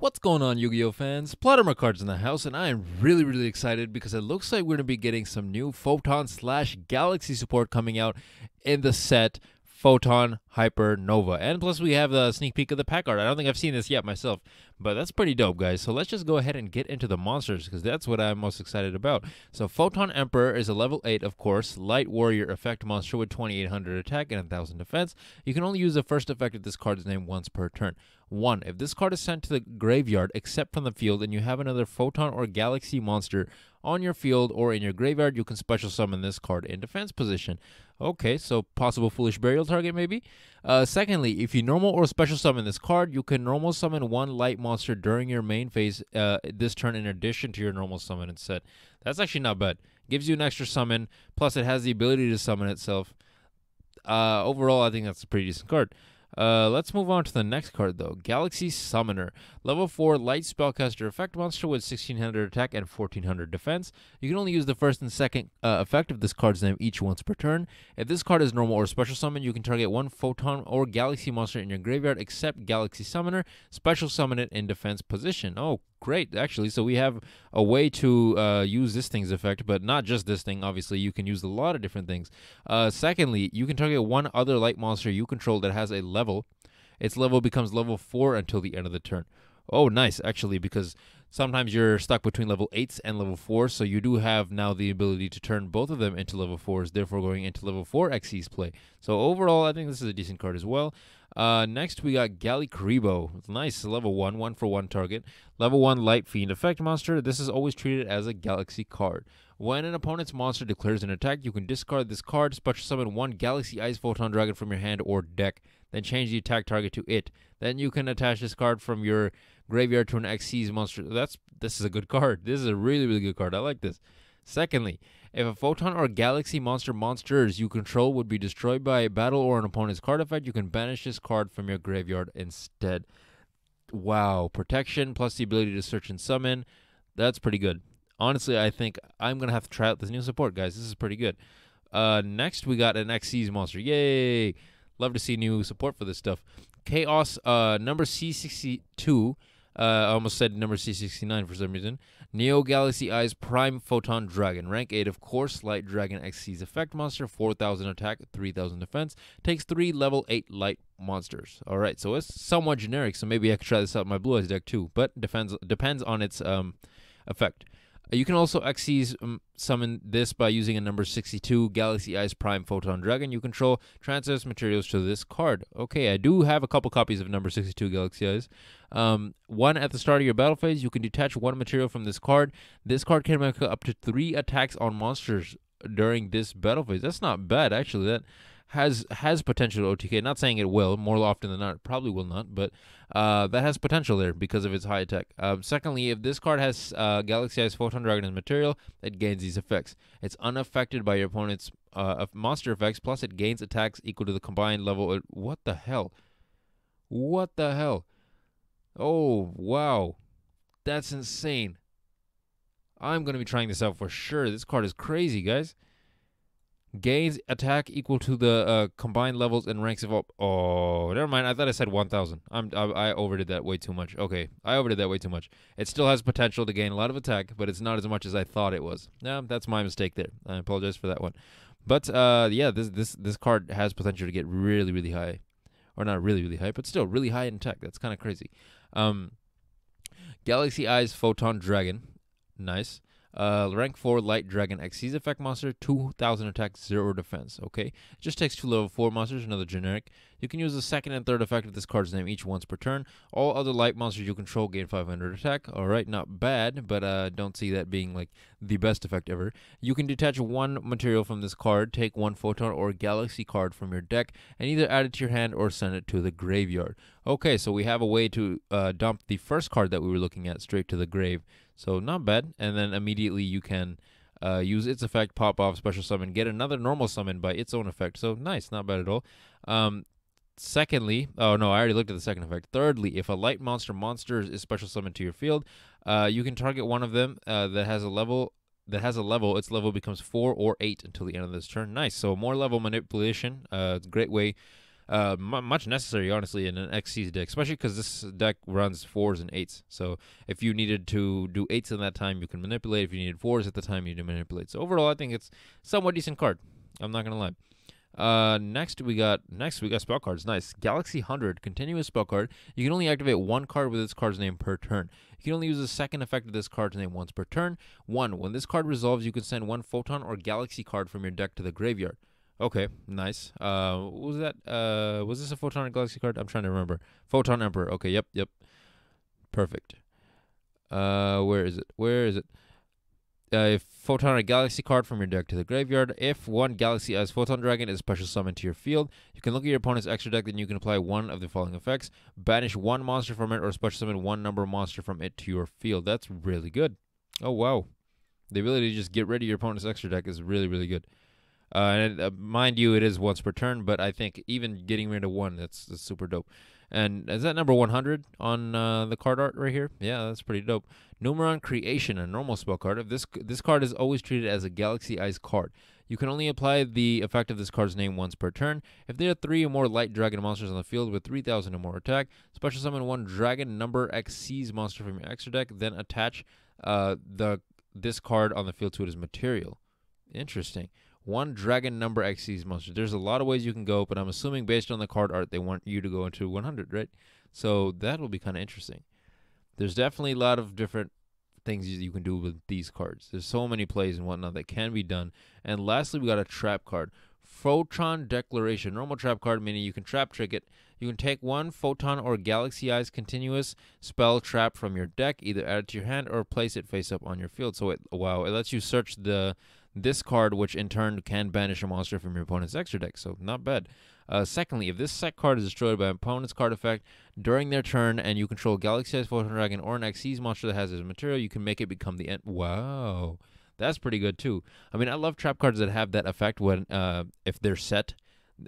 What's going on, Yu-Gi-Oh! Fans? Plot Armor Cards in the house, and I am really excited because it looks like we're going to be getting some new Photon / Galaxy support coming out in the set Photon Hypernova. And plus we have the sneak peek of the pack art. I don't think I've seen this yet myself, but that's pretty dope, guys. So let's just go ahead and get into the monsters because that's what I'm most excited about. So Photon Emperor is a level 8, of course, light warrior effect monster with 2800 attack and 1000 defense. You can only use the first effect of this card's name once per turn. 1. If this card is sent to the graveyard, except from the field, and you have another Photon or Galaxy monster on your field or in your graveyard, you can special summon this card in defense position. Okay, so possible foolish burial target maybe? Secondly, if you normal or special summon this card, you can normal summon one light monster during your main phase this turn in addition to your normal summon set. That's actually not bad. Gives you an extra summon, plus it has the ability to summon itself. Overall, I think that's a pretty decent card. Let's move on to the next card though. Galaxy Summoner, level 4 light spellcaster effect monster with 1600 attack and 1400 defense. You can only use the first and second effect of this card's name each once per turn. If this card is normal or special summon, you can target one Photon or Galaxy monster in your graveyard except Galaxy Summoner, special summon it in defense position. Oh, great, actually. So we have a way to use this thing's effect, but not just this thing. Obviously, you can use a lot of different things. Secondly, you can target one other light monster you control that has a level. Its level becomes level 4 until the end of the turn. Oh, nice, actually, because sometimes you're stuck between level 8s and level 4, so you do have now the ability to turn both of them into level 4s, therefore going into level 4 Xyz play. So overall, I think this is a decent card as well. Next, we got Gallykribo. Nice, level 1, 1 for 1 target. Level 1 Light Fiend effect monster. This is always treated as a Galaxy card. When an opponent's monster declares an attack, you can discard this card, special summon one Galaxy Eyes Photon Dragon from your hand or deck, then change the attack target to it. Then you can attach this card from your graveyard to an Xyz monster. This is a good card. This is a really good card. I like this. Secondly, if a Photon or Galaxy monsters you control would be destroyed by a battle or an opponent's card effect, you can banish this card from your graveyard instead. Wow, protection plus the ability to search and summon. That's pretty good. Honestly, I think I'm going to have to try out this new support, guys. This is pretty good. Next, we got an Xyz monster. Yay! Love to see new support for this stuff. Chaos Number C 62. I almost said number C69 for some reason. Neo Galaxy Eyes Prime Photon Dragon. Rank 8, of course. Light Dragon Xyz effect monster. 4000 attack, 3000 defense. Takes 3 level 8 light monsters. Alright, so it's somewhat generic, so maybe I could try this out in my Blue Eyes deck too. But depends on its effect. You can also Xyz summon this by using a number 62 Galaxy Eyes Prime Photon Dragon you control. Transfers materials to this card. Okay, I do have a couple copies of number 62 Galaxy Eyes. One at the start of your battle phase, you can detach one material from this card. This card can make up to 3 attacks on monsters during this battle phase. That's not bad, actually. That has potential OTK. Not saying it will, more often than not, it probably will not, but that has potential there because of its high attack. Secondly, if this card has Galaxy Eyes Photon Dragon as material, it gains these effects. It's unaffected by your opponent's monster effects, plus it gains attacks equal to the combined level. What the hell? What the hell? Oh, wow. That's insane. I'm going to be trying this out for sure. This card is crazy, guys. Gains attack equal to the combined levels and ranks of all. Oh, never mind. I thought I said 1000. I overdid that way too much. Okay, I overdid that way too much. It still has potential to gain a lot of attack, but it's not as much as I thought it was. No, that's my mistake there. I apologize for that one. But yeah, this card has potential to get really high, or not really high, but still really high in attack. That's kind of crazy. Galaxy Eyes Photon Dragon, nice. Rank 4 Light Dragon Xyz effect monster, 2000 attack, 0 defense. Okay, it just takes 2 level 4 monsters, another generic. You can use the second and third effect of this card's name each once per turn. All other light monsters you control gain 500 attack. Alright, not bad, but don't see that being like the best effect ever. You can detach one material from this card, take one Photon or Galaxy card from your deck, and either add it to your hand or send it to the graveyard. Okay, so we have a way to dump the first card that we were looking at straight to the grave. So not bad, and then immediately you can use its effect, pop off, special summon, get another normal summon by its own effect. So nice, not bad at all. Secondly, oh no, I already looked at the second effect. Thirdly, if a light monster is special summoned to your field, you can target one of them that has a level. Its level becomes 4 or 8 until the end of this turn. Nice, so more level manipulation. Great way. much necessary, honestly, in an XC deck, especially because this deck runs 4s and 8s. So if you needed to do 8s at that time, you can manipulate. If you needed 4s at the time, you can manipulate. So overall, I think it's somewhat decent card. I'm not going to lie. Next we got spell cards. Nice. Galaxy 100, continuous spell card. You can only activate one card with this card's name per turn. You can only use the second effect of this card's name once per turn. 1. When this card resolves, you can send one photon or galaxy card from your deck to the graveyard. Okay, nice. What was that? Was this a photon or galaxy card? I'm trying to remember. Photon Emperor. Okay, yep. Perfect. Where is it? If photon or galaxy card from your deck to the graveyard. If one Galaxy Eyes Photon Dragon is special summoned to your field, you can look at your opponent's extra deck, then you can apply one of the following effects. Banish one monster from it or special summon one number monster from it to your field. That's really good. Oh, wow. The ability to just get rid of your opponent's extra deck is really, really good. And mind you, it is once per turn, but I think even getting rid of one, that's super dope. And is that number 100 on the card art right here? Yeah, that's pretty dope. Numeron Creation, a normal spell card. If this card is always treated as a Galaxy Eyes card. You can only apply the effect of this card's name once per turn. If there are 3 or more light dragon monsters on the field with 3,000 or more attack, special summon one dragon number XC's monster from your extra deck, then attach this card on the field to it as material. Interesting. One dragon number XC's monster. There's a lot of ways you can go, but I'm assuming based on the card art, they want you to go into 100, right? So that will be kind of interesting. There's definitely a lot of different things you can do with these cards. There's so many plays and whatnot that can be done. And lastly, we got a trap card. Photon Declaration. Normal trap card, meaning you can trap trick it. You can take one Photon or Galaxy Eyes continuous spell trap from your deck, either add it to your hand or place it face up on your field. So it lets you search this card, which in turn can banish a monster from your opponent's extra deck, so not bad. Secondly, if this set card is destroyed by an opponent's card effect during their turn and you control Galaxy Eyes Photon Dragon or an XC's monster that has this material, you can make it become the end. Wow, that's pretty good too. I mean, I love trap cards that have that effect when if they're set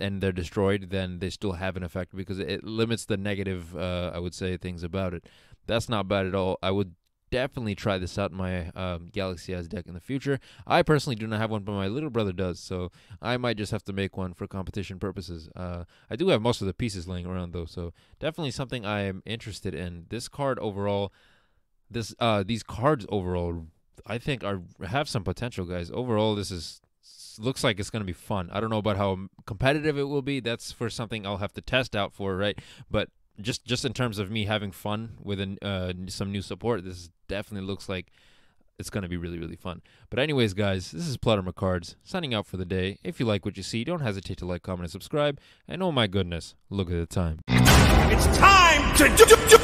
and they're destroyed, then they still have an effect because it limits the negative, I would say, things about it. That's not bad at all. I would definitely try this out in my Galaxy Eyes deck in the future. I personally do not have one, but my little brother does, so I might just have to make one for competition purposes. I do have most of the pieces laying around though, so definitely something I am interested in. This card overall, these cards overall, I think have some potential, guys. Overall, this looks like it's going to be fun. I don't know about how competitive it will be. That's for something I'll have to test out for, right? But just in terms of me having fun with some new support, this definitely looks like it's going to be really, really fun. But anyways, guys, this is Plot Armor Cards signing out for the day. If you like what you see, don't hesitate to like, comment, and subscribe. And oh my goodness, look at the time. It's time to